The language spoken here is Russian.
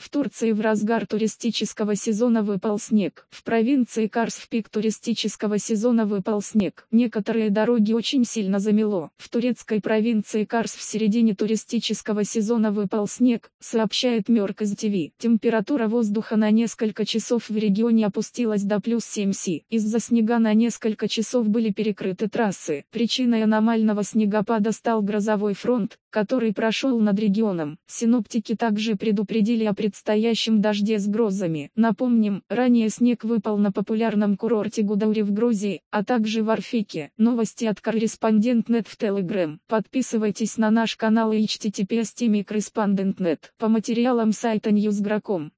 В Турции в разгар туристического сезона выпал снег. В провинции Карс в пик туристического сезона выпал снег. Некоторые дороги очень сильно замело. В турецкой провинции Карс в середине туристического сезона выпал снег, сообщает Мерк из ТВ. Температура воздуха на несколько часов в регионе опустилась до плюс 7°C. Из-за снега на несколько часов были перекрыты трассы. Причиной аномального снегопада стал грозовой фронт, который прошел над регионом. Синоптики также предупредили о предстоящем дожде с грозами. Напомним, ранее снег выпал на популярном курорте Гудаури в Грузии, а также в Арфике. Новости от Корреспондент.нет в Telegram. Подписывайтесь на наш канал и https://Корреспондент.нет по материалам сайта NewsGra.com.